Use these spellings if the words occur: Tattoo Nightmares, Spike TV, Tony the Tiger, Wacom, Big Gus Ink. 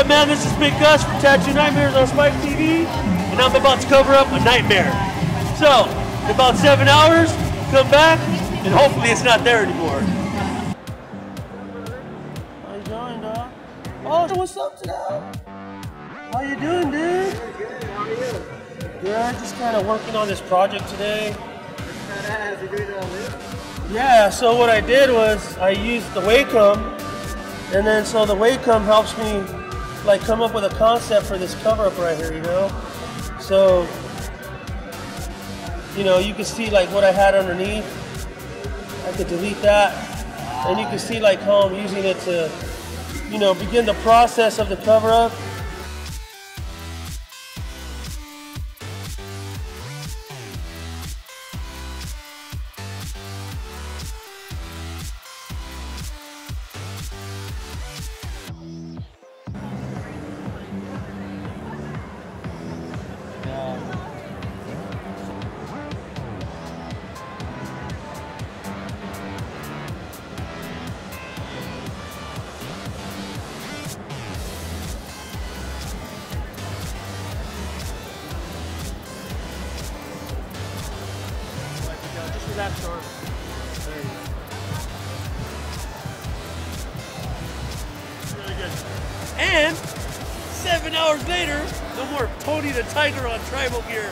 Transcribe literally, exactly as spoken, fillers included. up, man? This is Big Gus from Tattoo Nightmares on Spike T V, and I'm about to cover up a nightmare. So, in about seven hours, come back, and hopefully it's not there anymore. How you doing, dog? Oh, what's up today? How you doing, dude? Good, how are you? Good, just kind of working on this project today. Yeah, so what I did was I used the Wacom, and then so the Wacom helps me like come up with a concept for this cover up right here, you know? So, you know, you can see like what I had underneath. I could delete that, and you can see like how I'm using it to, you know, begin the process of the cover up. That short. There you go. Really good. And seven hours later, no more Tony the Tiger on tribal gear.